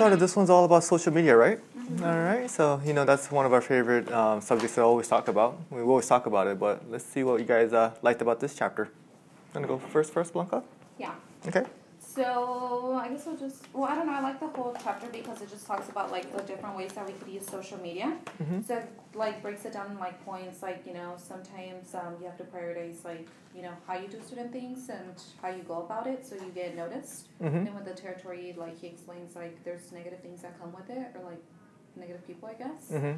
started, this one's all about social media, right? Mm-hmm. All right, so you know that's one of our favorite subjects that I always talk about. We always talk about it, but let's see what you guys liked about this chapter. I'm gonna go first, Blanca. Yeah. Okay. So I guess we'll just, well, I don't know, I like the whole chapter because it just talks about like the different ways that we could use social media. Mm-hmm. So it, like, breaks it down in like points, like, you know, sometimes you have to prioritize, like, you know, how you do certain things and how you go about it so you get noticed. Mm-hmm. And with the territory, like, he explains like there's negative things that come with it, or like negative people, I guess. Mm-hmm.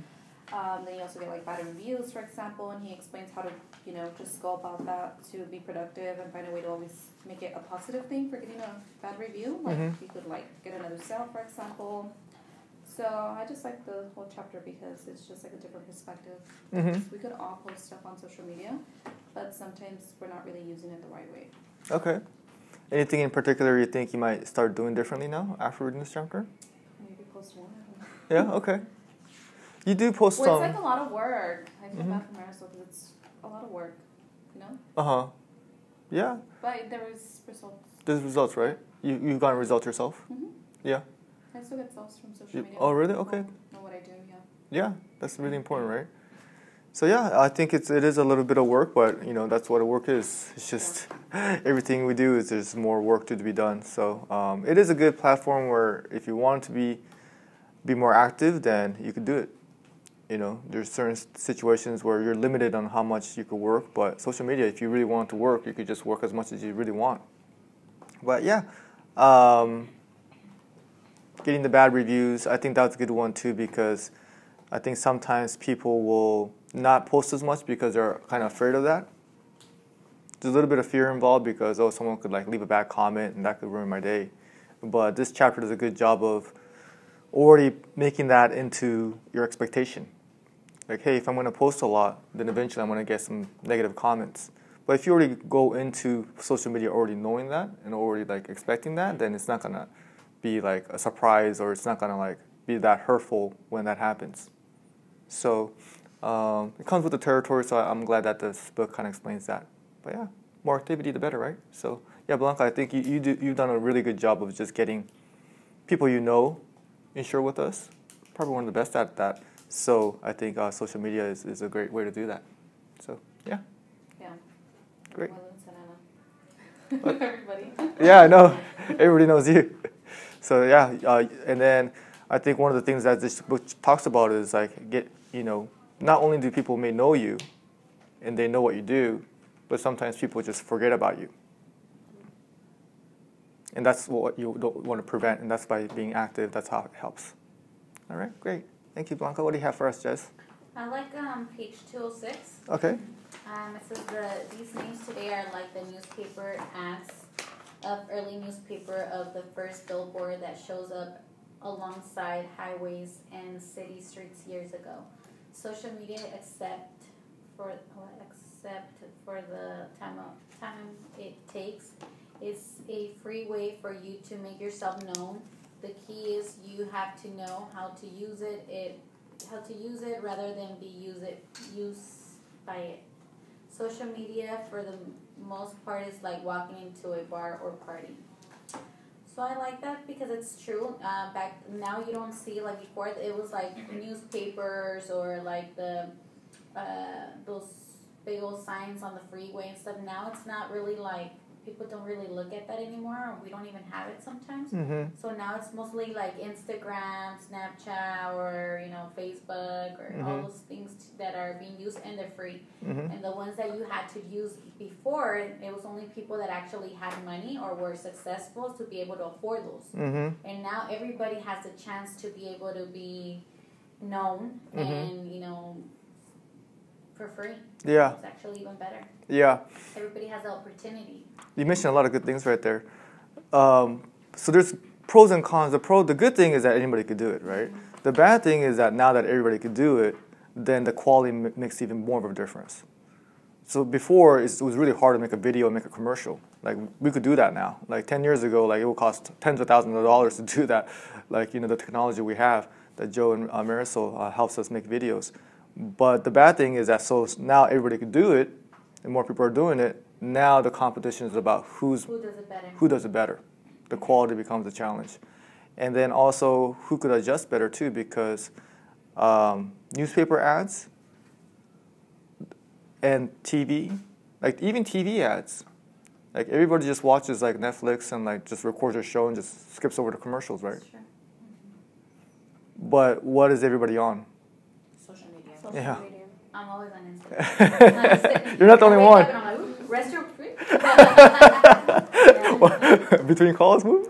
Then you also get like bad reviews, for example, and he explains how to, you know, just go about that to be productive and find a way to always make it a positive thing for getting a bad review. Like, mm-hmm. you could like get another sale, for example. So I just like the whole chapter because it's just like a different perspective. Mm-hmm. We could all post stuff on social media, but sometimes we're not really using it the right way. Okay. Anything in particular you think you might start doing differently now after reading this chapter? Maybe post one. Yeah, okay. You do post on... Well, it's like a lot of work. I feel bad for Marisol because it's a lot of work, you know? Uh-huh. Yeah. But there was results. There's results, right? You've gotten results yourself? Mm-hmm. Yeah. I still get results from social media. Oh, really? Okay. I know what I do, yeah. Yeah, that's really important, right? So, yeah, I think it is a little bit of work, but, you know, that's what work is. It's just everything we do is there's more work to be done. So, it is a good platform where if you want to be more active, then you can do it. You know, there's certain situations where you're limited on how much you could work, but social media, if you really want to work, you could just work as much as you really want. But yeah, getting the bad reviews, I think that's a good one too, because I think sometimes people will not post as much because they're kind of afraid of that. There's a little bit of fear involved because, oh, someone could like leave a bad comment and that could ruin my day. But this chapter does a good job of already making that into your expectation. Like, hey, if I'm going to post a lot, then eventually I'm going to get some negative comments. But if you already go into social media already knowing that and already like expecting that, then it's not going to be like a surprise, or it's not going to like be that hurtful when that happens. So it comes with the territory, so I'm glad that this book kind of explains that. But yeah, more activity, the better, right? So yeah, Blanca, I think you've done a really good job of just getting people you know insure with us. Probably one of the best at that. So I think social media is a great way to do that. So, yeah. Yeah. Great. Everybody. Yeah, I know. Everybody knows you. So, yeah. And then I think one of the things that this book talks about is, like, you know, not only do people may know you and they know what you do, but sometimes people just forget about you. And that's what you don't want to prevent, and that's by being active. That's how it helps. All right, great. Thank you, Blanca. What do you have for us, Jess? I like page 206. Okay. It says these names today are like the newspaper ads of early newspaper of the first billboard that shows up alongside highways and city streets years ago. Social media, except for the time it takes, it's a free way for you to make yourself known. The key is you have to know how to use it. Rather than be used by it. Social media, for the most part, is like walking into a bar or party. So I like that because it's true. Back now you don't see, like before, it was like newspapers or like the those big old signs on the freeway and stuff. Now it's not really like. People don't really look at that anymore, or we don't even have it sometimes. Mm-hmm. So now it's mostly like Instagram, Snapchat, or, you know, Facebook, or mm-hmm. all those things that are being used, and they're free. Mm-hmm. And the ones that you had to use before, it was only people that actually had money or were successful to be able to afford those. Mm-hmm. And now everybody has a chance to be able to be known mm-hmm. and, you know, for free. Yeah. It's actually even better. Yeah. Everybody has the opportunity. You mentioned a lot of good things right there. So there's pros and cons. The good thing is that anybody could do it, right? Mm-hmm. The bad thing is that now that everybody could do it, then the quality makes even more of a difference. So before, it was really hard to make a video and make a commercial. Like, we could do that now. Like, 10 years ago, like, it would cost tens of thousands of dollars to do that. Like, you know, the technology we have that Joe and Marisol helps us make videos. But the bad thing is that so now everybody can do it, and more people are doing it. Now the competition is about who does it better. The quality becomes a challenge. And then also who could adjust better too, because newspaper ads and TV, like even TV ads, like everybody just watches like Netflix and like just records a show and just skips over the commercials, right? Sure. Mm-hmm. But what is everybody on? Social media. Social media. I'm always on Instagram. You're not the only one. Between calls, move?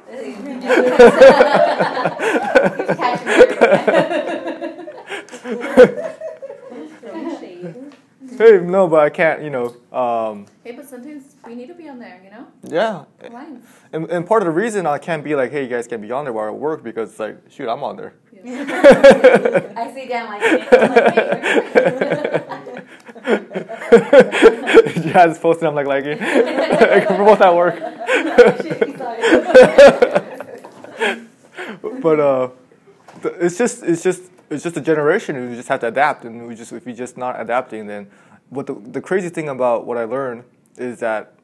Hey, no, but I can't, you know. Hey, but sometimes we need to be on there, you know? Yeah. And part of the reason I can't be like, hey, you guys can be on there while I work, because it's like, shoot, I'm on there. Yeah. I see Dan like it. Yeah, it's posted, I'm like liking. We're both at work. But it's just a generation, and we just have to adapt, and we just, if we're just not adapting, then what the crazy thing about what I learned is that,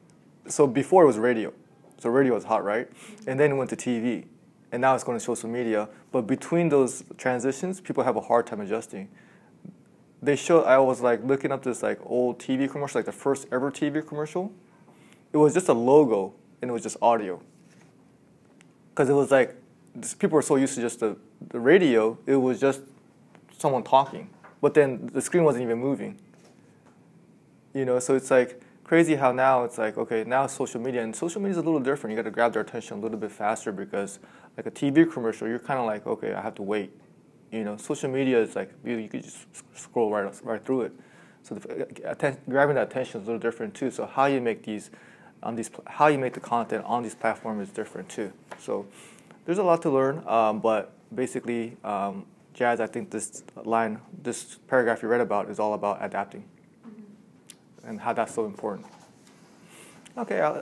so before it was radio, so radio was hot, right? And then it went to TV, and now it's going to social media. But between those transitions, people have a hard time adjusting. They show, I was like looking up this like old TV commercial, like the first ever TV commercial. It was just a logo, and it was just audio. Because it was like, people were so used to just the radio, it was just someone talking. But then the screen wasn't even moving. You know, so it's like crazy how now it's like, okay, now it's social media. And social media is a little different. You got to grab their attention a little bit faster, because like a TV commercial, you're kind of like, okay, I have to wait. You know, social media is like, you could just scroll right through it. So grabbing that attention is a little different too. So how you make the content on these platforms is different too. So there's a lot to learn, but basically, Jazz, I think this paragraph you read about is all about adapting, and how that's so important. Okay, yeah,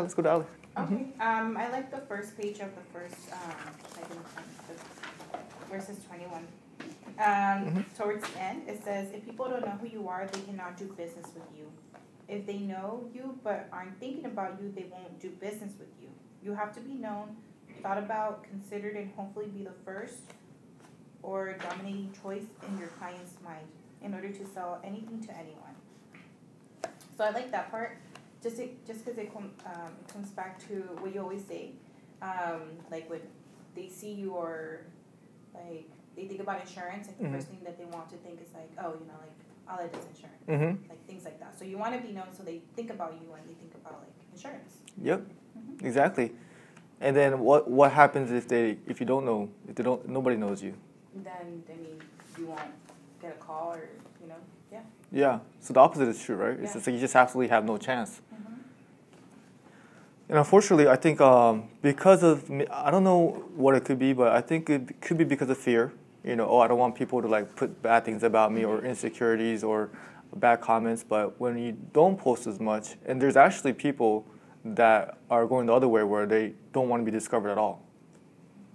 let's go to Ali. Okay, I like the first page of the first, verses 21. Towards the end, it says, if people don't know who you are, they cannot do business with you. If they know you but aren't thinking about you, they won't do business with you. You have to be known, thought about, considered, and hopefully be the first or dominating choice in your client's mind in order to sell anything to anyone. So I like that part, just because it comes back to what you always say, like when they see you or like they think about insurance, like the first thing that they want to think is like, oh, you know, like Ala does insurance, like things like that. So you want to be known so they think about you and they think about like insurance. Yep. Exactly. And then what happens if you don't know, nobody knows you? Then, I mean, you won't get a call or, you know, yeah. Yeah. So the opposite is true, right? Yeah. It's just like you just absolutely have no chance. And unfortunately, I think because of, I don't know what it could be, but I think it could be because of fear. You know, oh, I don't want people to like put bad things about me or insecurities or bad comments. But when you don't post as much, and there's actually people that are going the other way where they don't want to be discovered at all.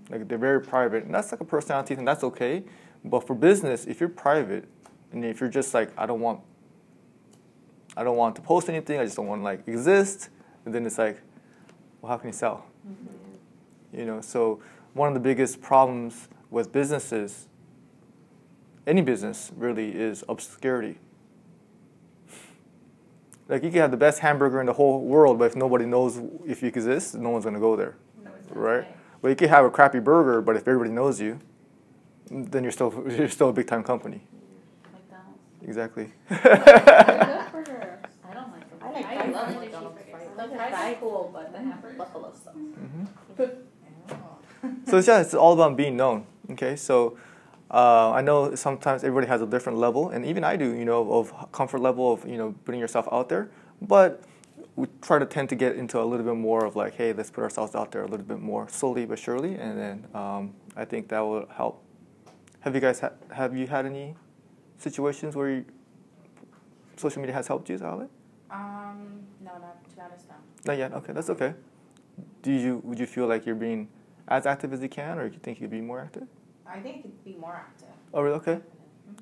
Like they're very private, and that's like a personality thing, that's okay. But for business, if you're private and if you're just like, I don't want to post anything, I just don't want to like exist, and then it's like, well, how can you sell? You know, so one of the biggest problems with businesses, any business really, is obscurity. Like you can have the best hamburger in the whole world, but if nobody knows if you exist, no one's gonna go there, right? Okay. But you can have a crappy burger, but if everybody knows you, then you're still a big time company. McDonald's. Exactly. I don't like burgers. I love McDonald's. The fries are cool, but the hamburger buffalo sauce. So yeah, it's all about being known. Okay, so. I know sometimes everybody has a different level, and even I do, you know, of comfort level of, you know, putting yourself out there. But we try to tend to get into a little bit more of like, hey, let's put ourselves out there a little bit more slowly but surely, and then I think that will help. Have you guys had any situations where social media has helped you, Alex? No, not to be honest, no. Not yet. Okay, that's okay. Would you feel like you're being as active as you can, or you think you'd be more active? I think it could be more active. Oh, really? Okay.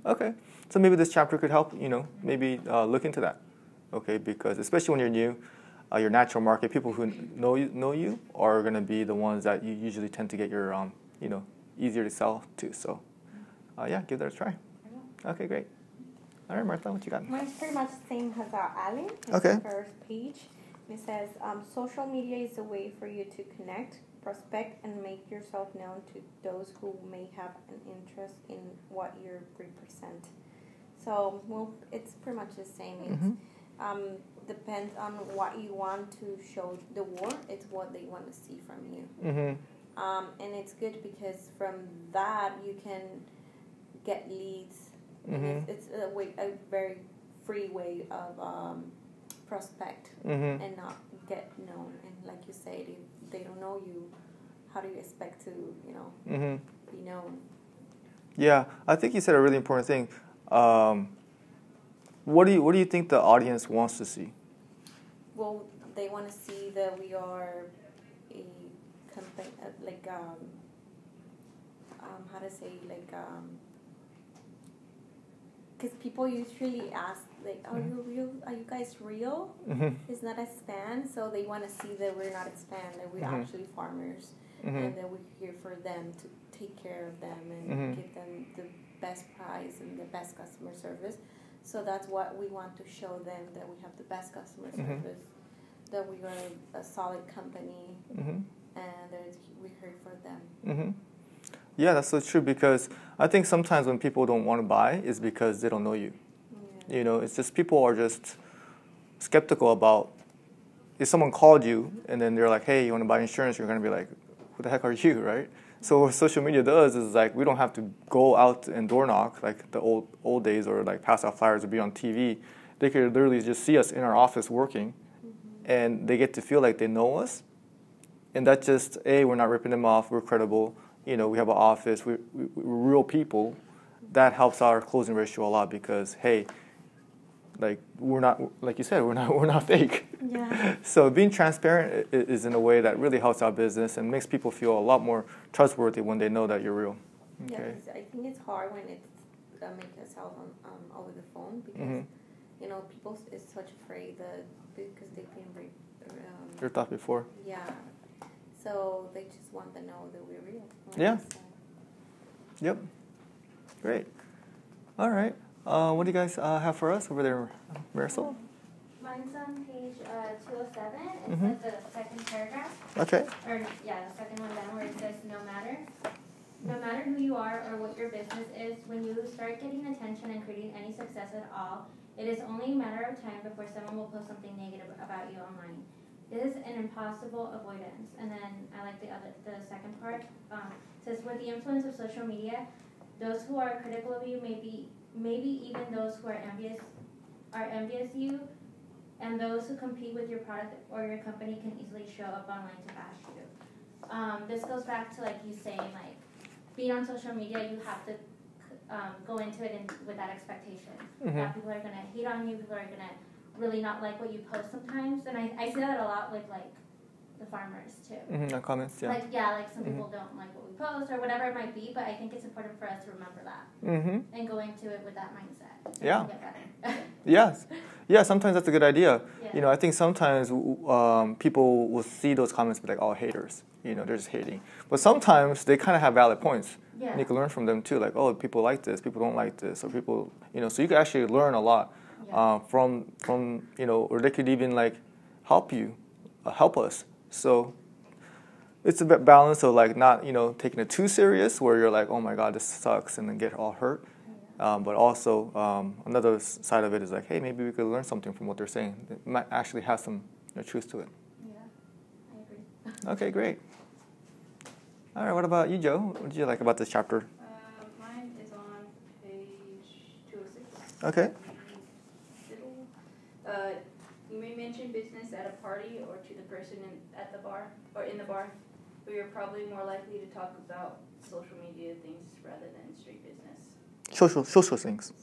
Okay. So maybe this chapter could help, you know, maybe look into that. Okay, because especially when you're new, your natural market, people who know you are going to be the ones that you usually tend to get your, you know, easier to sell to. So, yeah, give that a try. Okay, great. All right, Martha, what you got? Mine's pretty much the same as our Ali. Okay. First page. It says, social media is a way for you to connect, prospect, and make yourself known to those who may have an interest in what you represent. So, well, it's pretty much the same. It depends on what you want to show the world. It's what they want to see from you. Mm-hmm. And it's good because from that you can get leads. Mm-hmm. It's a very free way of prospect and not get known. And like you said, if they don't know you, how do you expect to, you know, be known? Yeah, I think you said a really important thing. What do you think the audience wants to see? Well, they want to see that we are a company, like how to say, like because people usually ask, like, are you real? Are you guys real? It's not a spam, so they want to see that we're not a spam, that we're actually farmers, and that we're here for them to take care of them and give them the best price and the best customer service. So that's what we want to show them, that we have the best customer service, that we are a solid company, and that we're here for them. Yeah, that's so true, because I think sometimes when people don't want to buy is because they don't know you. Yeah. You know, it's just people are just skeptical about, if someone called you and then they're like, hey, you want to buy insurance, you're going to be like, who the heck are you, right? So what social media does is, like, we don't have to go out and door knock like the old days, or like pass out flyers or be on TV. They could literally just see us in our office working, and they get to feel like they know us. And that's just, A, we're not ripping them off, we're credible. You know, we have an office, we're real people. That helps our closing ratio a lot because, hey, like, we're not, like you said, we're not fake. Yeah. So being transparent is in a way that really helps our business and makes people feel a lot more trustworthy when they know that you're real. Okay. Yeah, I think it's hard when it's making a sale over the phone because, you know, people is such afraid that because they've been they're taught before. Yeah. So they just want to know that we're real. Yeah. Yep. Great. All right. What do you guys have for us over there, Marisol? Mine's on page 207. It's the second paragraph. Okay. Or, yeah, the second one down where it says, No matter who you are or what your business is, when you start getting attention and creating any success at all, it is only a matter of time before someone will post something negative about you online. It is an impossible avoidance. And then I like the second part. It says, with the influence of social media, those who are critical of you, maybe even those who are envious of you, and those who compete with your product or your company can easily show up online to bash you. This goes back to, like, you saying, like, being on social media, you have to go into it with that expectation. That people are going to hate on you, people are going to really not like what you post sometimes, and I see that a lot with, like, the farmers too. Our comments, yeah. Like, yeah, like some people don't like what we post or whatever it might be, but I think it's important for us to remember that and go into it with that mindset. Yeah. Yes. Yeah. Sometimes that's a good idea. Yeah. You know, I think sometimes people will see those comments and be like, "Oh, haters." You know, they're just hating. But sometimes they kind of have valid points. Yeah. And you can learn from them too. Like, oh, people like this, people don't like this, or people, you know. So you can actually learn a lot. Yeah. From you know, or they could even, like, help us. So it's a bit balance of, like, not, you know, taking it too serious where you're like, oh my god, this sucks, and then get all hurt. But also another side of it is, like, hey, maybe we could learn something from what they're saying. It might actually have some, you know, truth to it. Yeah, I agree. Okay, great. All right, what about you, Joe? What did you like about this chapter? Mine is on page 206. Okay. You may mention business at a party or to the person at the bar or in the bar, but you're probably more likely to talk about social media things rather than street business. Social things. Social things.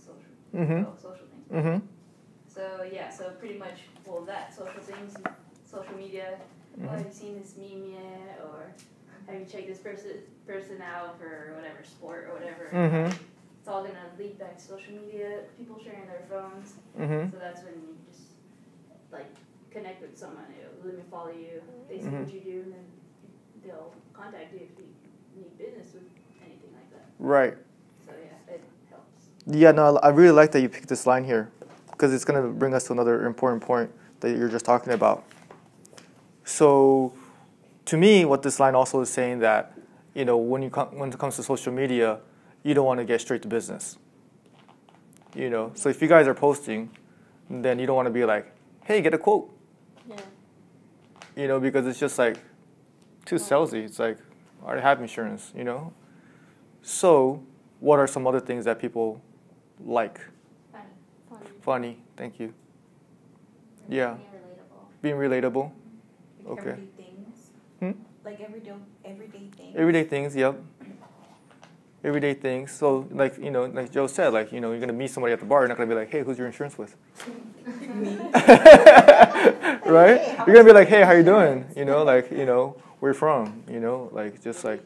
So yeah, so pretty much, well, that social things, social media. Oh, have you seen this meme yet? Or have you checked this person out for whatever sport or whatever? It's all going to lead back to social media, people sharing their phones. So that's when you just, like, connect with someone, let me follow you, they see what you do, and then they'll contact you if you need business with anything like that. Right. So yeah, it helps. Yeah, no, I really like that you picked this line here, because it's going to bring us to another important point that you're just talking about. So to me, what this line also is saying that, you know, when it comes to social media, you don't want to get straight to business. You know, so if you guys are posting, then you don't want to be like, hey, get a quote. Yeah. You know, because it's just like too salesy. It's like, I already have insurance, you know. So what are some other things that people like? Funny, thank you. Yeah. Being relatable. Like okay. Everyday things. Like everyday things. Everyday things, yep. Everyday things. So, like, you know, like Joe said, like, you know, you're going to meet somebody at the bar. You're not going to be like, hey, who's your insurance with? Me. Right? Hey, you're going to be like, hey, how you doing? You know, like, you know, where you from? You know, like, just like,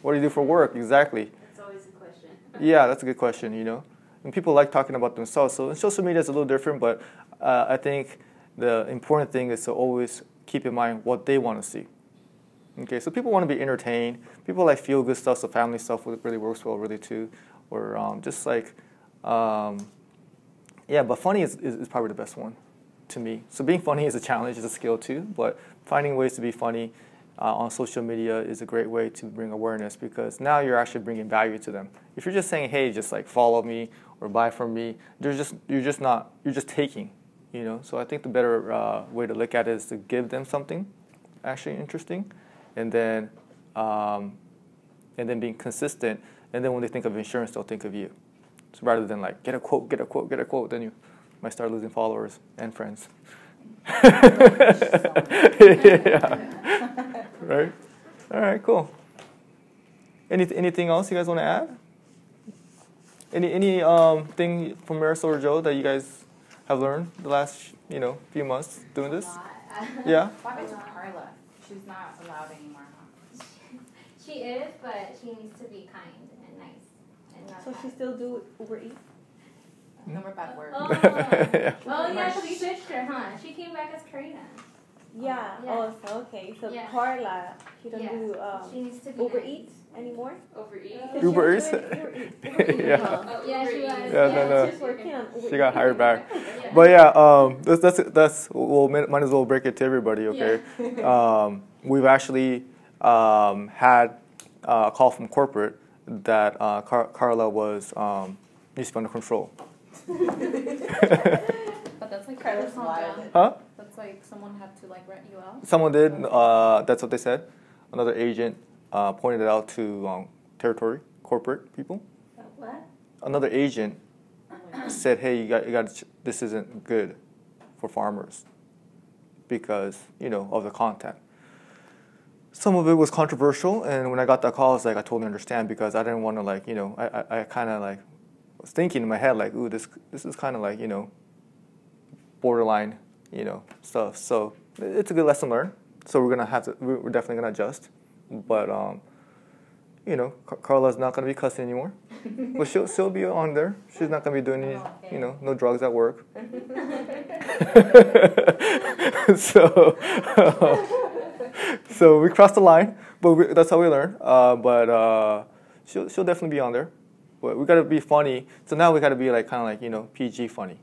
what do you do for work? Exactly. That's always a question. Yeah, that's a good question, you know. And people like talking about themselves. So social media is a little different, but I think the important thing is to always keep in mind what they want to see. Okay, so people want to be entertained. People like feel good stuff, so family stuff really works well, really too, or just like, yeah. But funny is probably the best one, to me. So being funny is a challenge, is a skill too. But finding ways to be funny on social media is a great way to bring awareness, because now you're actually bringing value to them. If you're just saying, hey, just like follow me or buy from me, you're just taking, you know. So I think the better way to look at it is to give them something actually interesting. And then being consistent, and then when they think of insurance, they'll think of you. So rather than like get a quote, get a quote, get a quote, then you might start losing followers and friends. Yeah. Right. All right. Cool. Anything else you guys want to add? Any thing from Marisol or Joe that you guys have learned the last few months doing this? Yeah. Carla. She's not allowed anymore. She is, but she needs to be kind and nice. And not so bad. She still do Uber Eats? No more bad words. Oh, yeah, because we switched her, huh? She came back as Karina. Yeah. Oh, yeah. Oh, okay. So yeah. Carla, she doesn't do she needs to be Uber Eats anymore? Uber Eats? Yeah. Yeah, she was. Yeah, she's working on Uber Eats. She got hired back. Yeah. But yeah, that's well, might as well break it to everybody, okay? Yeah. We've actually had a call from corporate that Carla was used to be under control. But that's like Carla's wild. Huh? That's like someone had to like rent you out. Someone did. That's what they said. Another agent pointed it out to territory corporate people. What? Another agent said, "Hey, you got this isn't good for farmers because of the content." Some of it was controversial, and when I got that call, I was like, I totally understand, because I didn't want to, like, I kind of, like, was thinking in my head, like, ooh, this is kind of, like, borderline, stuff. So it's a good lesson learned. So we're definitely going to adjust. But, Carla's not going to be cussing anymore. But she'll be on there. She's not going to be doing any, no drugs at work. So... So we crossed the line, but that's how we learn. But she'll definitely be on there. But we gotta be funny. So now we gotta be like PG funny.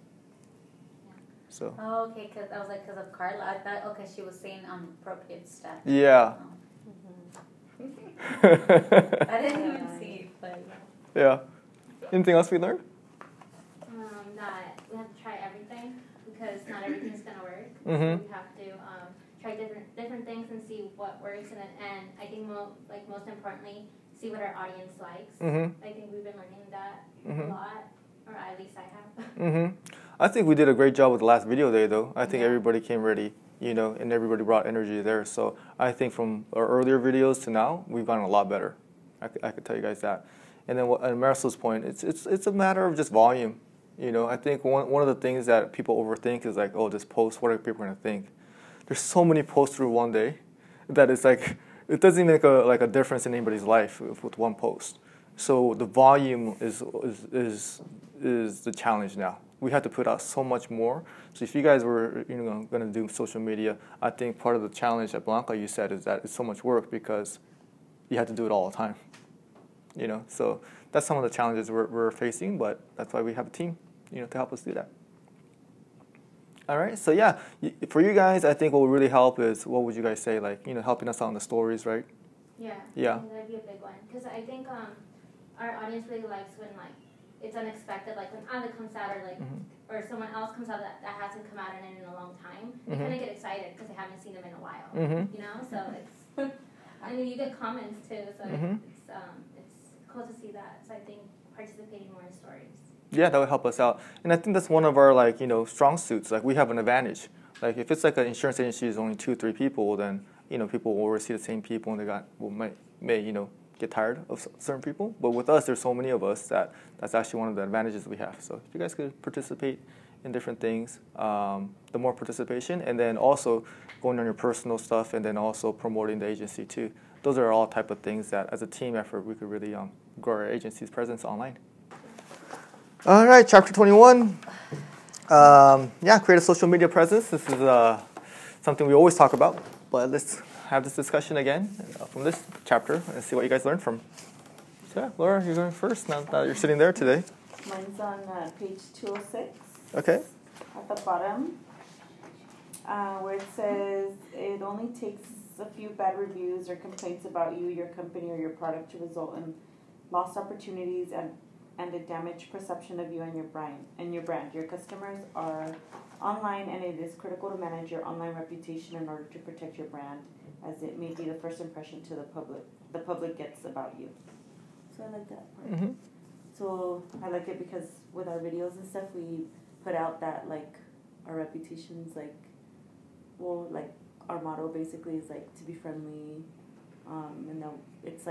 So. Oh, okay. Cause I was like, cause of Carla, I thought she was saying inappropriate stuff. Yeah. Oh. Mm-hmm. I didn't even see it, but. Yeah. Anything else we learned? We have to try everything, because not everything's gonna work. Mm-hmm. We have to. Try different things and see what works, and I think most importantly, see what our audience likes. Mm-hmm. I think we've been learning that a lot, or at least I have. Mm-hmm. I think we did a great job with the last video day, though. I think everybody came ready, and everybody brought energy there. So I think from our earlier videos to now, we've gotten a lot better. I could tell you guys that. And then at Marisol's point, it's a matter of just volume. I think one of the things that people overthink is like, oh, this post, what are people going to think? There's so many posts through one day that it's like, it doesn't make a difference in anybody's life with one post. So the volume is the challenge now. we had to put out so much more. So if you guys were going to do social media, I think part of the challenge that Blanca you said is that it's so much work because you had to do it all the time. So that's some of the challenges we're facing, but that's why we have a team, to help us do that. All right, so yeah, for you guys, I think what would really help is, what would you guys say, helping us out on the stories, right? Yeah. Yeah. I think that'd be a big one, because I think our audience really likes when it's unexpected, like when Anna comes out, or or someone else comes out that hasn't come out in a long time. They kind of get excited because they haven't seen them in a while. So it's you get comments too, so it's cool to see that. So I think participating more in stories. Yeah, that would help us out, and I think that's one of our strong suits. We have an advantage. If it's an insurance agency is only 2-3 people, then people will see the same people, and they may get tired of certain people. But with us, there's so many of us that that's actually one of the advantages we have. So if you guys could participate in different things, the more participation, and then also going on your personal stuff, and then also promoting the agency too. Those are all type of things that, as a team effort, we could really grow our agency's presence online. All right, chapter 21. Yeah, create a social media presence. This is something we always talk about, but let's have this discussion again from this chapter and see what you guys learned from. So yeah, Laura, you're going first now that you're sitting there today. Mine's on page 206. Okay. At the bottom, where it says, it only takes a few bad reviews or complaints about you, your company, or your product to result in lost opportunities and a damaged perception of you and your brand. Your customers are online, and it is critical to manage your online reputation in order to protect your brand, as it may be the first impression to the public gets about you. So I like that part. So I like it because with our videos and stuff, we put out that our reputation's our motto basically is to be friendly, and it's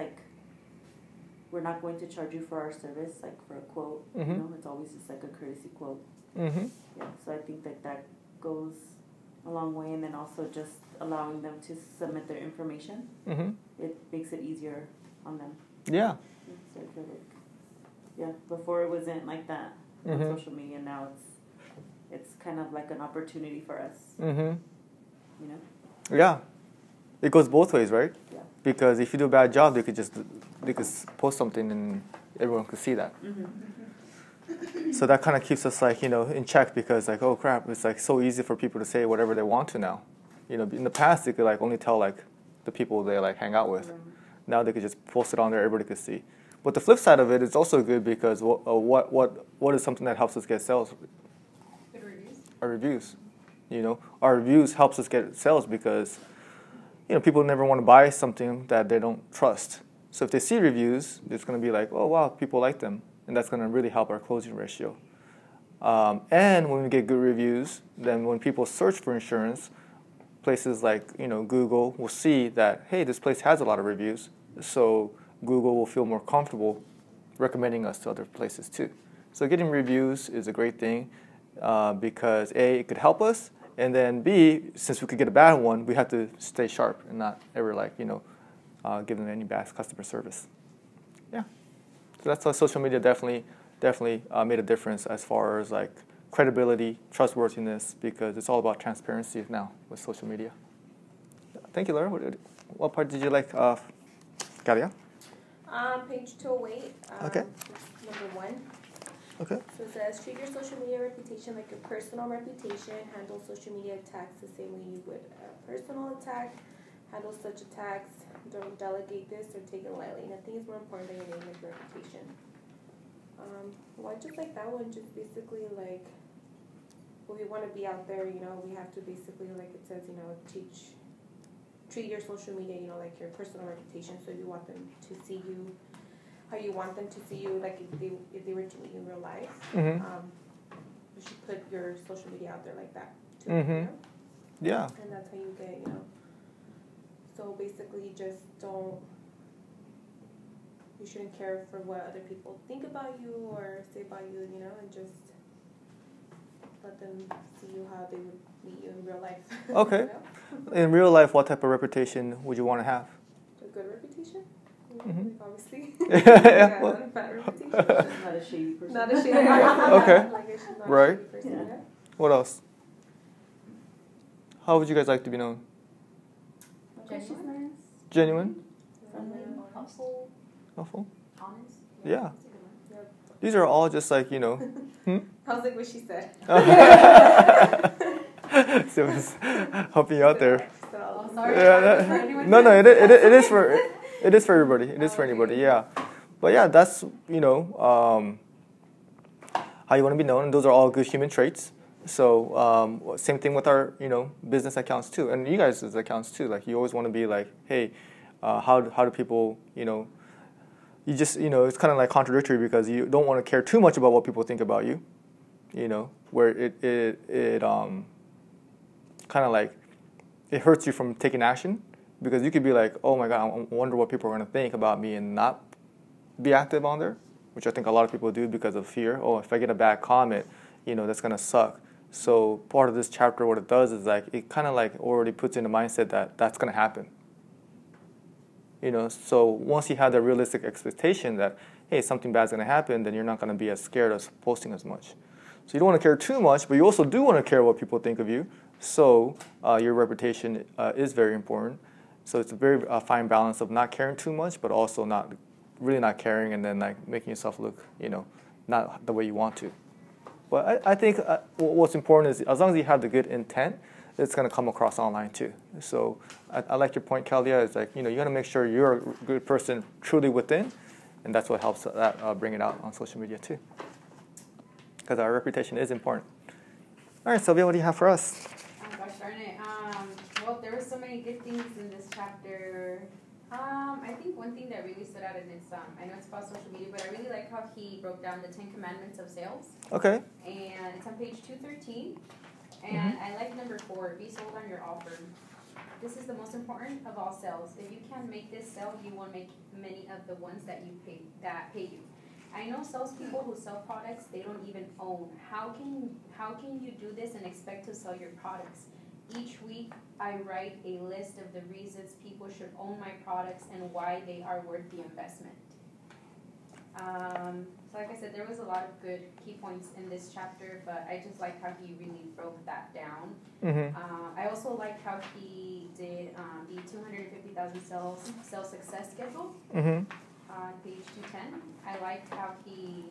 we're not going to charge you for our service, for a quote. It's always just a courtesy quote. Yeah, so I think that goes a long way, and then also just allowing them to submit their information. It makes it easier on them. Yeah. So I feel before it wasn't like that on social media. Now it's kind of like an opportunity for us. Yeah. It goes both ways, right? Yeah. Because if you do a bad job, they could post something and everyone could see that. So that kind of keeps us in check, because oh crap, it's so easy for people to say whatever they want to now. In the past they could only tell the people they hang out with. Now they could just post it on there, everybody could see. But the flip side of it is also good, because what is something that helps us get sales? Good reviews. Our reviews. Our reviews helps us get sales because people never want to buy something that they don't trust. So if they see reviews, it's going to be oh, wow, people like them. And that's going to really help our closing ratio. And when we get good reviews, then when people search for insurance, places Google will see that, hey, this place has a lot of reviews. So Google will feel more comfortable recommending us to other places too. So getting reviews is a great thing because A, it could help us. And then B, since we could get a bad one, we have to stay sharp and not ever give them any bad customer service. Yeah, so that's why social media definitely made a difference as far as credibility, trustworthiness, because it's all about transparency now with social media. Thank you, Laura. What part did you like, Gavia? Page 208. Okay. Number 1. Okay. So it says, treat your social media reputation like your personal reputation. Handle social media attacks the same way you would a personal attack. Handle such attacks. Don't delegate this or take it lightly. Nothing is more important than your name and your reputation. Well, I just like that one. Just basically if we want to be out there, we have to basically, it says, treat your social media, like your personal reputation. So if you want them to see you, how you want them to see you, if they were to meet you in real life, you should put your social media out there like that too. Yeah. And that's how you get, So basically, you shouldn't care for what other people think about you or say about you, and just let them see you how they would meet you in real life. Okay. In real life, what type of reputation would you want to have? A good reputation. like, obviously. Yeah. Well. Bad reputation. Not a shady person. Not a shady person. Okay. Like, she's not right. A shady person, yeah. What else? How would you guys like to be known? Genuine. Genuine. Helpful. Helpful. Honest. Yeah. These are all just like, you know. Hmm? I was like what she said. She was helping you out there. Oh, sorry. Yeah, that, no, no, it is for everybody. It is for anybody. Yeah, but yeah, that's, you know, how you want to be known. And those are all good human traits. So same thing with our, you know, business accounts too, and you guys' accounts too. Like, you always want to be like, hey, how do people, you know, you just, you know, it's kind of like contradictory because you don't want to care too much about what people think about you, you know, where it kind of like it hurts you from taking action, because you could be like, oh my God, I wonder what people are going to think about me, and not be active on there, which I think a lot of people do because of fear. Oh, if I get a bad comment, you know, that's going to suck. So part of this chapter, what it does is like, it kind of like already puts in the mindset that that's going to happen. You know, so once you have the realistic expectation that, hey, something bad's going to happen, then you're not going to be as scared of posting as much. So you don't want to care too much, but you also do want to care what people think of you. So your reputation is very important. So it's a very fine balance of not caring too much, but also not really not caring, and then like making yourself look, you know, not the way you want to. But I think what's important is, as long as you have the good intent, it's going to come across online too. So I like your point, Kalia. It's like, you know, you got to make sure you're a good person truly within, and that's what helps that bring it out on social media too. Because our reputation is important. All right, Sylvia, what do you have for us? Well, there were so many good things in this chapter. I think one thing that really stood out is it's, I know it's about social media, but I really like how he broke down the 10 commandments of sales. Okay. And it's on page 213. And I like number 4, be sold on your offer. This is the most important of all sales. If you can make this sale, you will make many of the ones that pay you. I know salespeople who sell products they don't even own. How can you do this and expect to sell your products? Each week, I write a list of the reasons people should own my products and why they are worth the investment. So like I said, there was a lot of good key points in this chapter, but I just like how he really broke that down. Mm-hmm. I also liked how he did the 250,000 sales success schedule. Mm-hmm. Page 210. I liked how he,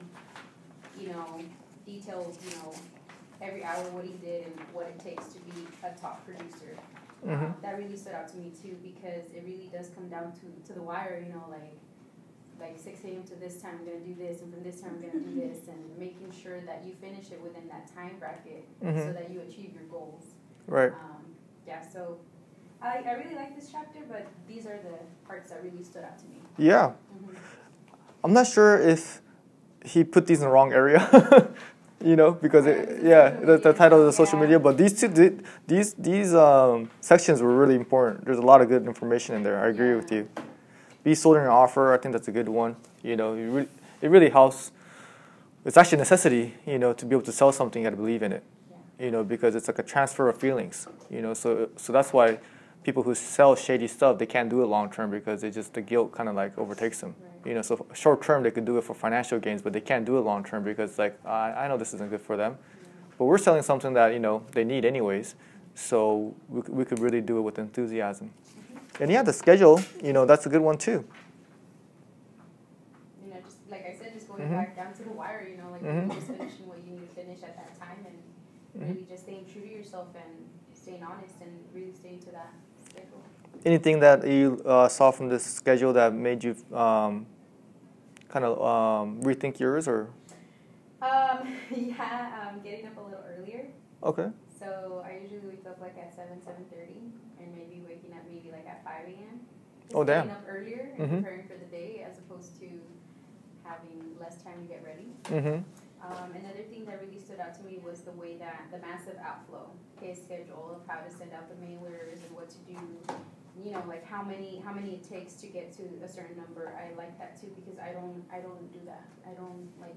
you know, detailed, you know, every hour what he did and what it takes to be a top producer. Mm-hmm. That really stood out to me too, because it really does come down to the wire, you know, like 6 a.m. to this time I'm going to do this, and from this time I'm going to do this, and making sure that you finish it within that time bracket, mm-hmm. so that you achieve your goals. Right. Yeah, so I really like this chapter, but these are the parts that really stood out to me. Yeah. Mm-hmm. I'm not sure if he put these in the wrong area, you know, because, the title of the social media, but these sections were really important. There's a lot of good information in there. I agree with you. Be sold on your offer, I think that's a good one. You know, it really helps. It's actually a necessity, you know, to be able to sell something, you got to believe in it, you know, because it's like a transfer of feelings, you know, so that's why people who sell shady stuff, they can't do it long term, because they just, the guilt kind of like overtakes them, right. You know, so short term they could do it for financial gains, but they can't do it long term because like, I know this isn't good for them, but we're selling something that, you know, they need anyways, so we could really do it with enthusiasm. And yeah, the schedule, you know, that's a good one too. You know, just like I said, just going back down to the wire, you know, like just finishing what you need to finish at that time, and really just staying true to yourself and staying honest and really staying to that schedule. Anything that you saw from this schedule that made you kind of rethink yours, or? Yeah, getting up a little earlier. Okay. So I usually wake up like at 7, 7:30, and maybe waking up maybe like at 5 a.m. Oh damn! Waking up earlier and preparing for the day, as opposed to having less time to get ready. Another thing that really stood out to me was the way that the massive outflow, his schedule of how to send out the mailers and what to do. You know, like how many it takes to get to a certain number. I like that too, because I don't do that. I don't like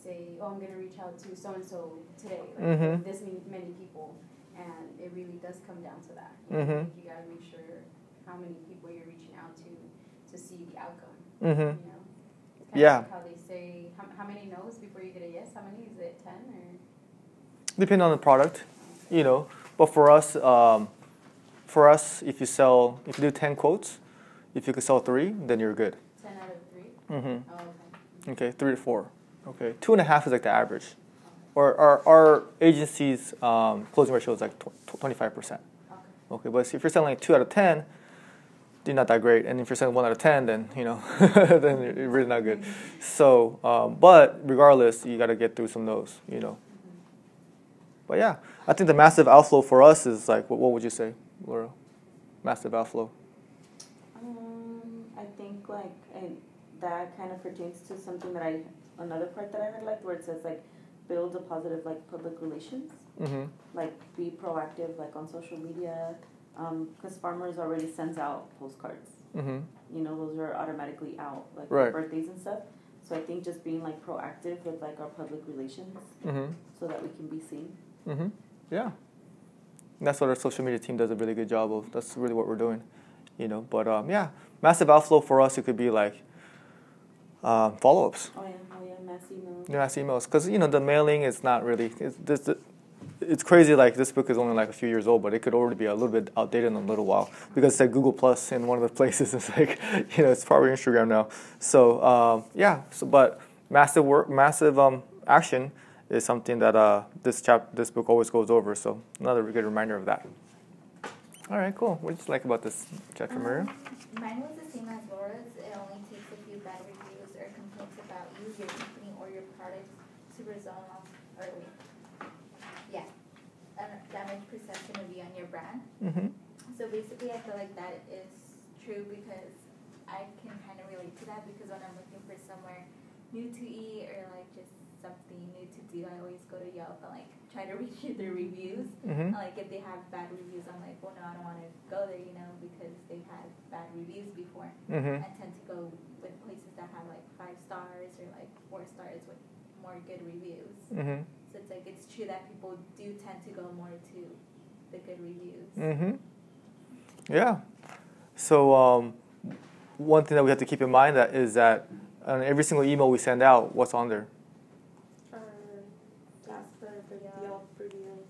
say, oh, I'm going to reach out to so-and-so today, like this many people, and it really does come down to that. You know, you got to make sure how many people you're reaching out to to see the outcome. Mm-hmm. You know? Kind of how they say, how many no's before you get a yes? How many is it? 10 or? Depending on the product, you know. But for us, if you do 10 quotes, if you can sell 3, then you're good. 10 out of 3? Mm-hmm. Oh, okay. Okay, 3 to 4. Okay, 2.5 is like the average. Okay. Or our agency's closing ratio is like 25%. Okay, but if you're selling like 2 out of 10, you're not that great. And if you're selling 1 out of 10, then you know, then you're really not good. So, but regardless, you got to get through some no's, you know. But yeah, I think the massive outflow for us is like, what would you say, Laura? Massive outflow. I think like that kind of pertains to something that another part that I heard, like where it says like build a positive like public relations, mm-hmm. like be proactive like on social media, because Farmers already sends out postcards. Mm-hmm. You know, those are automatically out like birthdays and stuff. So I think just being like proactive with like our public relations, mm-hmm. so that we can be seen. Mm-hmm. Yeah, and that's what our social media team does a really good job of. That's really what we're doing, you know. But yeah, massive outflow for us. It could be like follow-ups. Oh yeah, mass emails. Mass emails, because you know the mailing is not really. It's crazy. Like this book is only like a few years old, but it could already be a little bit outdated in a little while because it's like Google Plus in one of the places. It's like you know it's probably Instagram now. So yeah. So but massive work, massive action is something that this book always goes over. So another good reminder of that. All right, cool. What did you like about this chapter, Maria? Mine was the same as Laura's. It only takes a few bad reviews or complaints about you, your company, or your product to resolve damage perception of you and your brand. Mm-hmm. So basically I feel like that is true because I can kind of relate to that because when I'm looking for somewhere new to eat or like just something new to do, I always go to Yelp and like try to read through their reviews. Mm-hmm. And like if they have bad reviews, I'm like, well no, I don't want to go there, you know, because they've had bad reviews before. Mm-hmm. I tend to go with places that have like 5 stars or like 4 stars with more good reviews. Mm-hmm. So it's like it's true that people do tend to go more to the good reviews. Mm-hmm. Yeah. So one thing that we have to keep in mind that is that on every single email we send out, what's on there?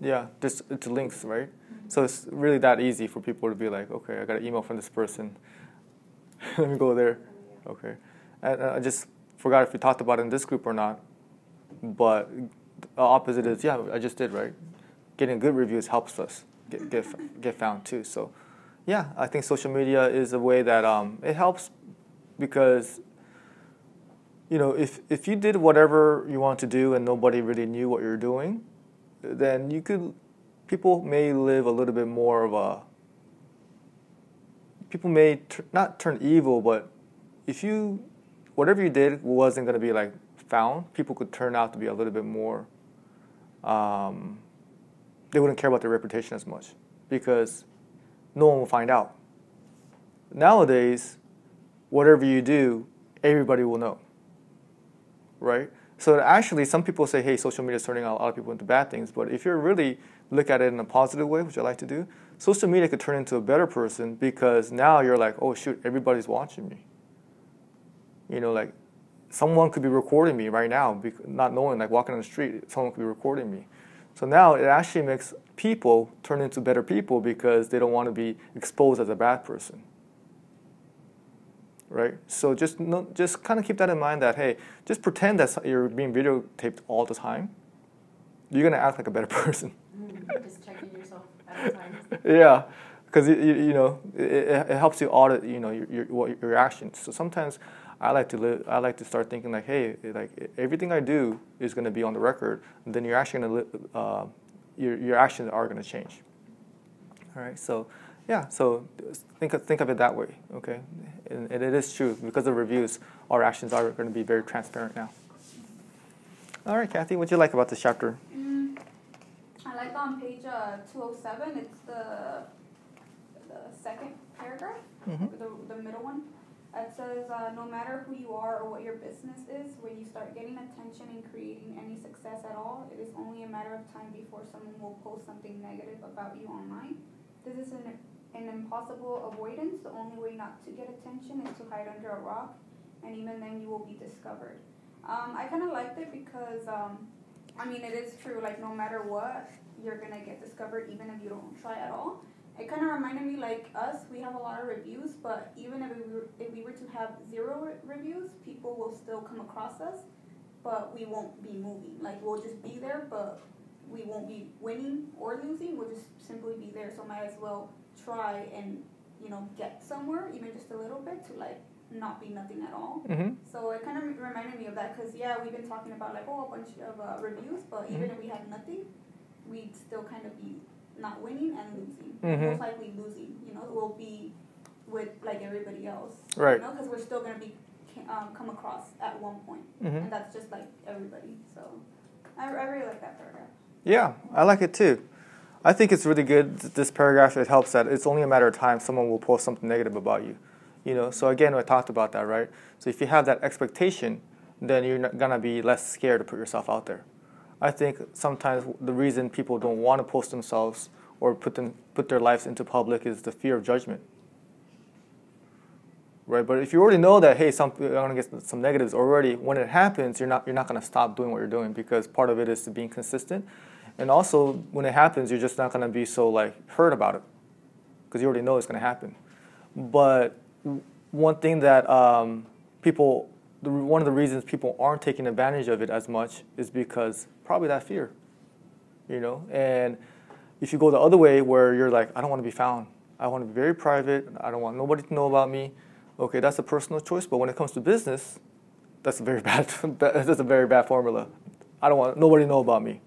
Yeah, just it's links, right? Mm-hmm. So it's really that easy for people to be like, okay, I got an email from this person. Let me go there. Yeah. Okay. And I just forgot if we talked about it in this group or not, but opposite is, yeah, I just did, right? Getting good reviews helps us get found too. So, yeah, I think social media is a way that it helps because, you know, if you did whatever you want to do and nobody really knew what you're doing, then you could, people may not turn evil, but if you, whatever you did wasn't going to be like found, people could turn out to be a little bit more, they wouldn't care about their reputation as much because no one will find out. Nowadays, whatever you do, everybody will know, right? So actually, some people say, hey, social media is turning a lot of people into bad things, but if you really look at it in a positive way, which I like to do, social media could turn into a better person because now you're like, oh, shoot, everybody's watching me. You know, like, someone could be recording me right now, not knowing, like walking on the street, someone could be recording me. So now it actually makes people turn into better people because they don't want to be exposed as a bad person, right? So just kind of keep that in mind that, hey, just pretend that you're being videotaped all the time. You're going to act like a better person. Just checking yourself at times. Yeah, because, you know, it helps you audit, you know, your actions. So sometimes I like to start thinking like, hey, like everything I do is going to be on the record. And then your actions are going to change. All right. So, yeah. So think of it that way. Okay. And it is true because of reviews, our actions are going to be very transparent now. All right, Kathy. What do you like about this chapter? I like on page 207. It's the second paragraph, mm-hmm. the middle one. It says, no matter who you are or what your business is, when you start getting attention and creating any success at all, it is only a matter of time before someone will post something negative about you online. This is an an impossible avoidance. The only way not to get attention is to hide under a rock, and even then you will be discovered. I kind of liked it because, I mean, it is true, like, no matter what, you're going to get discovered even if you don't try at all. It kind of reminded me, like, us, we have a lot of reviews, but even if we were to have zero reviews, people will still come across us, but we won't be moving. Like, we'll just be there, but we won't be winning or losing. We'll just simply be there, so might as well try and, you know, get somewhere, even just a little bit, to, like, not be nothing at all. Mm-hmm. So it kind of reminded me of that, because, yeah, we've been talking about, like, oh, a bunch of reviews, but even if we have nothing, we'd still kind of be not winning and losing. Most likely losing, you know, we'll be with, like, everybody else. Right. You know, because we're still going to be come across at one point. And that's just, like, everybody. So I really like that paragraph. Yeah, I like it, too. I think it's really good, this paragraph. It helps that it's only a matter of time someone will post something negative about you. You know, so again, I talked about that, right? So if you have that expectation, then you're not gonna be less scared to put yourself out there. I think sometimes the reason people don't want to post themselves or put their lives into public is the fear of judgment, right? But if you already know that, hey, I'm gonna get some negatives already, when it happens, you're not gonna stop doing what you're doing, because part of it is being consistent, and also when it happens, you're just not gonna be so, like, hurt about it, because you already know it's gonna happen. But one thing that one of the reasons people aren't taking advantage of it as much is because probably that fear, you know. And if you go the other way, where you're like, I don't want to be found, I want to be very private, I don't want nobody to know about me. Okay, that's a personal choice, but when it comes to business, that's a very bad formula. I don't want nobody to know about me.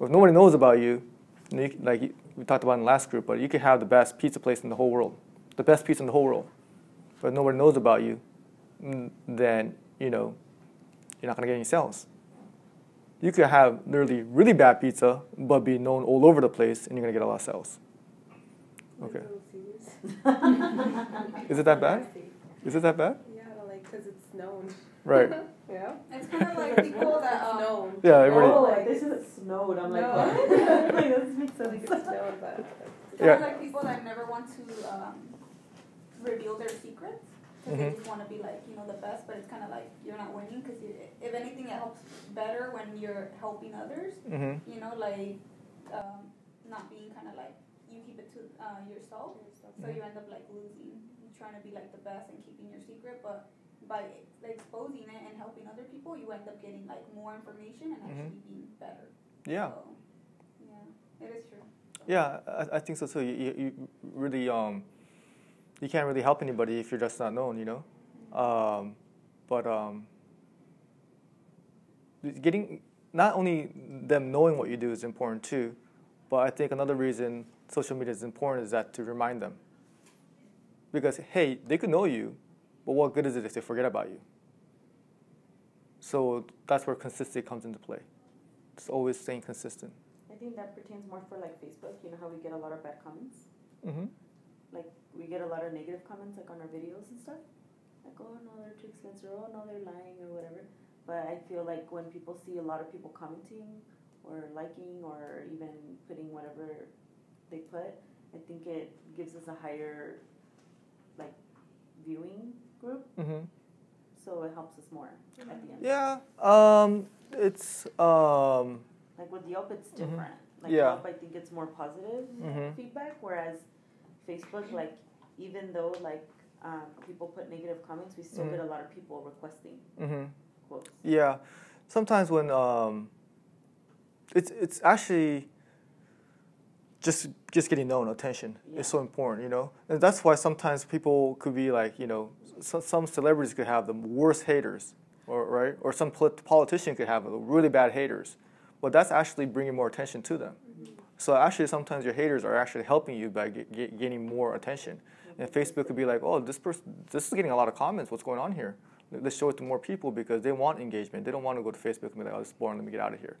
If nobody knows about you, like we talked about in the last group, but you can have the best pizza place in the whole world, the best pizza in the whole world. But nobody knows about you, then, you know, you're not going to get any sales. You could have literally really bad pizza, but be known all over the place, and you're going to get a lot of sales. Okay. Is it that bad? Is it that bad? Yeah, like, because it's known. Right. Yeah. It's kind of like people that known. Yeah, everybody. Oh, like, this is snowed. I'm like, no. What? Like, this makes sense. Like, it's snowed, but it's kind of like people that never want to reveal their secrets, because they just want to be, like, you know, the best, but it's kind of like you're not winning, because if anything, it helps better when you're helping others, you know, like, not being kind of like, you keep it to yourself, so you end up, like, losing, trying to be, like, the best and keeping your secret, but by exposing it and helping other people, you end up getting, like, more information and actually being better. Yeah. So, yeah, it is true. So. Yeah, I think so, too. You really, you can't really help anybody if you're just not known, you know. Getting not only them knowing what you do is important too, but I think another reason social media is important is that to remind them. Because, hey, they could know you, but what good is it if they forget about you? So that's where consistency comes into play. It's always staying consistent. I think that pertains more for, like, Facebook. You know how we get a lot of bad comments? Like, we get a lot of negative comments, like, on our videos and stuff. Like, oh, no, they're too expensive. Oh, no, they're lying or whatever. But I feel like when people see a lot of people commenting or liking or even putting whatever they put, I think it gives us a higher, like, viewing group. So it helps us more at the end. Yeah. It's... like, with Yelp, it's different. Like, Yelp, I think it's more positive feedback, whereas Facebook, like, even though, like, people put negative comments, we still get a lot of people requesting quotes. Yeah, sometimes when it's actually just getting known, attention is so important, you know. And that's why sometimes people could be like, you know, some celebrities could have the worst haters, or some politician could have really bad haters, but that's actually bringing more attention to them. So actually, sometimes your haters are actually helping you by gaining more attention. And Facebook could be like, oh, this is getting a lot of comments. What's going on here? Let's show it to more people, because they want engagement. They don't want to go to Facebook and be like, oh, this is boring. Let me get out of here.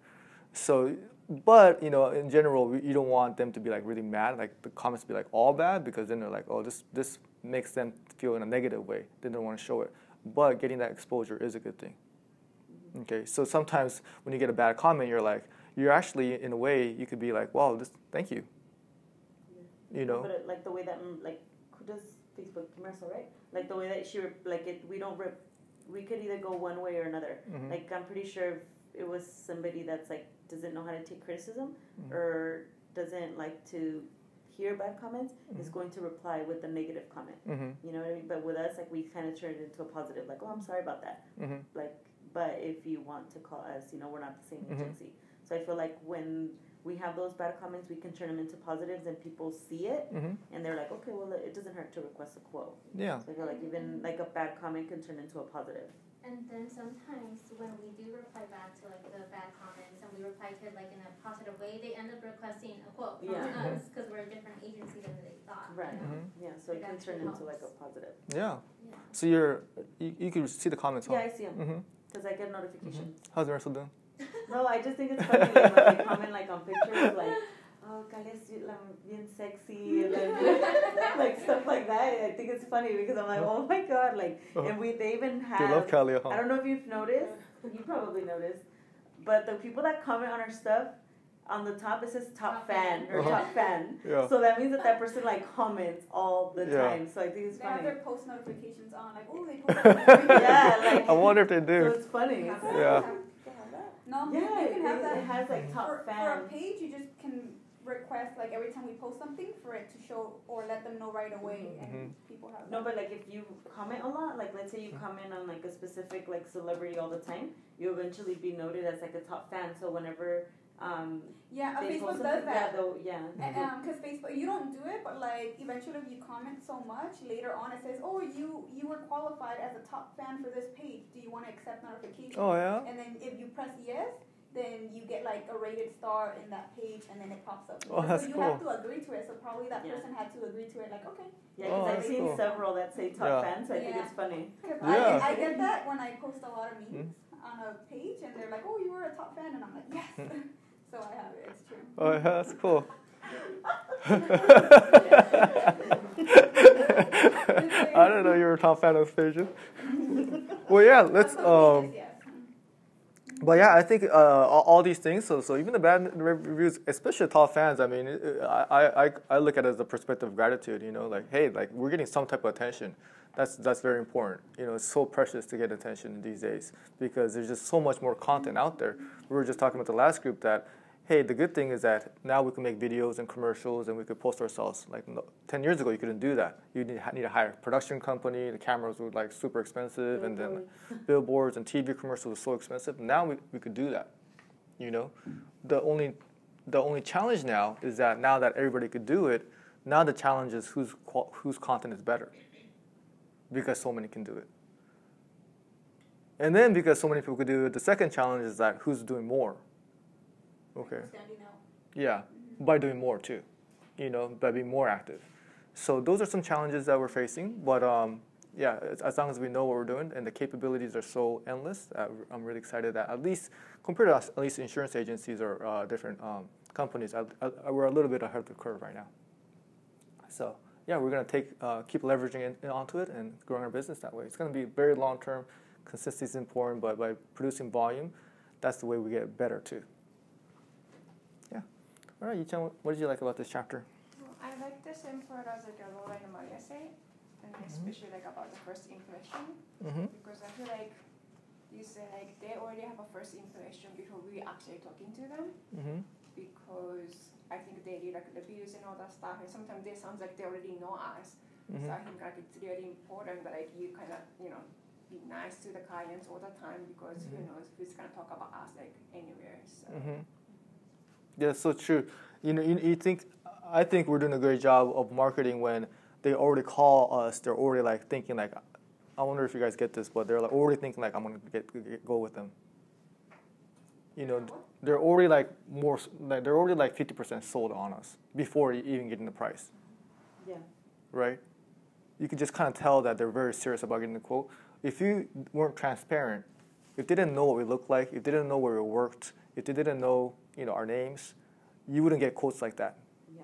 So, but, you know, in general, you don't want them to be, like, really mad. Like, the comments be, like, all bad, because then they're like, oh, this makes them feel in a negative way. They don't want to show it. But getting that exposure is a good thing. Okay, so sometimes when you get a bad comment, you're like, you're actually, in a way, you could be like, wow, thank you. you know. But like the way that who does Facebook, Marisol, right? Like the way that she we could either go one way or another. Mm-hmm. Like I'm pretty sure if it was somebody that's like doesn't know how to take criticism mm-hmm. or doesn't like to hear bad comments mm-hmm. is going to reply with a negative comment. Mm-hmm. You know what I mean? But with us, like we kind of turned it into a positive, like, oh, I'm sorry about that. Mm-hmm. Like, but if you want to call us, you know, we're not the same mm-hmm. agency. So I feel like when we have those bad comments, we can turn them into positives and people see it mm-hmm. and they're like, okay, well, it doesn't hurt to request a quote. Yeah. So I feel like even like a bad comment can turn into a positive. And then sometimes when we do reply back to like the bad comments and we reply to it like in a positive way, they end up requesting a quote from yeah. us because we're a different agency than they thought. Right. You know? Mm-hmm. Yeah. So it can turn into like a positive. Yeah. Yeah. So you can see the comments. Yeah, I see them because mm-hmm. I get notifications. Mm-hmm. How's Marisol doing? No, I just think it's funny when they comment like on pictures like, oh, Kali is bien sexy, and like stuff like that. I think it's funny because I'm like, oh my god, like, and they even have. They love Kali, huh? I don't know if you've noticed. You probably noticed, but the people that comment on our stuff, on the top it says top fan or top fan. Yeah. So that means that person like comments all the yeah. time. So I think it's funny. They have their post notifications on, like, oh, they post. Yeah, like. I wonder if they do. So it's funny. Yeah. No, yeah, you can have that. It has like top fan. For a page, you just can request like every time we post something for it to show or let them know right away and mm-hmm. people have no that. But like if you comment a lot, like let's say you comment on like a specific like celebrity all the time, you eventually be noted as like a top fan. So whenever yeah, Facebook does that. Yeah, because Facebook, you don't do it, but like eventually, if you comment so much, later on it says, "Oh, you were qualified as a top fan for this page. Do you want to accept notification?" Oh yeah. And then if you press yes, then you get like a rated star in that page, and then it pops up. Oh, that's cool. So you have to agree to it. So probably that person had to agree to it. Like okay. Yeah, because I've seen several that say top fans. So I think it's funny. I get that when I post a lot of memes on a page, and they're like, "Oh, you were a top fan," and I'm like, "Yes." So I have it, it's true. Oh, yeah, that's cool. I didn't know you were a top fan of Station. Well, yeah, let's... But yeah, I think all these things, so even the bad reviews, especially top fans, I mean, I look at it as a perspective of gratitude, you know, like, hey, like, we're getting some type of attention. That's very important. You know, it's so precious to get attention these days because there's just so much more content out there. We were just talking about the last group that, hey, the good thing is that now we can make videos and commercials and we could post ourselves. Like 10 years ago, you couldn't do that. You need to hire a production company. The cameras were like super expensive and then billboards and TV commercials were so expensive. Now we could do that, you know. The only challenge now is that now that everybody could do it, now the challenge is whose content is better. Because so many can do it. And then because so many people can do it, the second challenge is that who's doing more? Okay. Yeah, by doing more too, you know, by being more active. So those are some challenges that we're facing, but yeah, as long as we know what we're doing and the capabilities are so endless, I'm really excited that at least, compared to us, at least insurance agencies or different companies, we're a little bit ahead of the curve right now. So. Yeah, we're going to keep leveraging it onto it and growing our business that way. It's going to be very long-term. Consistency is important, but by producing volume, that's the way we get better, too. Yeah. All right, Yutian, what did you like about this chapter? Well, I like the same part as like Laura and Maria say, and especially like about the first impression, because I feel like you say like they already have a first impression before we actually talking to them, because... I think they read like the views and all that stuff, and sometimes they sound like they already know us. So I think like it's really important that like you kind of be nice to the clients all the time because who knows who's gonna talk about us like anywhere. So. Yeah, so true. You know, I think we're doing a great job of marketing when they already call us. They're already like thinking like, I wonder if you guys get this, but they're like already thinking like I'm gonna go with them. You know. They're already like 50% sold on us before even getting the price. Yeah. Right? You can just kind of tell that they're very serious about getting the quote. If you weren't transparent, if they didn't know what we looked like, if they didn't know where we worked, if they didn't know, our names, you wouldn't get quotes like that. Yeah.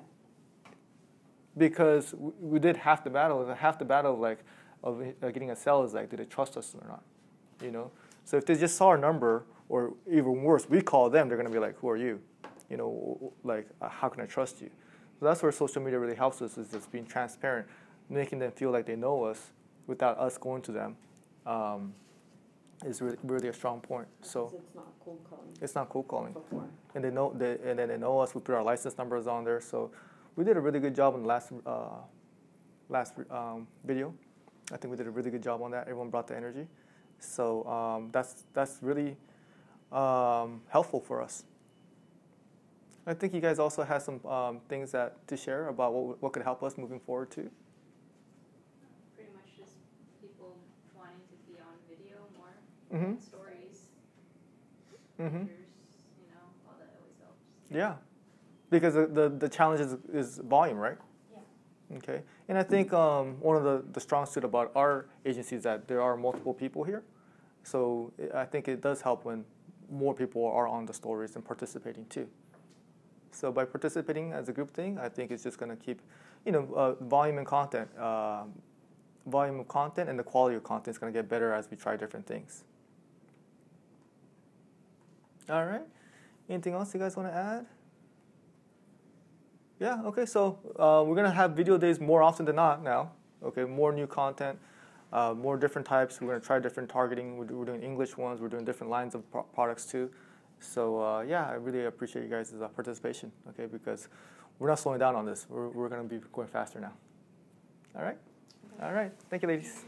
Because we did half the battle. Half the battle of getting a sale is like, did they trust us or not? You know? So if they just saw our number, or even worse, we call them, they're going to be like, who are you? Like, how can I trust you? So that's where social media really helps us, is just being transparent, making them feel like they know us without us going to them, is really a strong point. So it's not cold calling. It's not cold calling. And they know us. We put our license numbers on there. So we did a really good job in the last video. I think we did a really good job on that. Everyone brought the energy. So that's really helpful for us. I think you guys also have some things to share about what could help us moving forward too. Pretty much just people wanting to be on video more, stories, pictures, you know, all that always helps. Yeah, because the challenge is volume, right? Yeah. Okay, and I think one of the strong suit about our agency is that there are multiple people here, so I think it does help when more people are on the stories and participating too. So by participating as a group thing, I think it's just going to keep, you know, volume of content, and the quality of content is going to get better as we try different things. All right. Anything else you guys want to add? Yeah. Okay. So we're going to have video days more often than not now. Okay. More new content, more different types. We're going to try different targeting. We're doing English ones. We're doing different lines of products too. So yeah, I really appreciate you guys' participation, okay, because we're not slowing down on this. We're going to be going faster now. All right? All right. Thank you, ladies.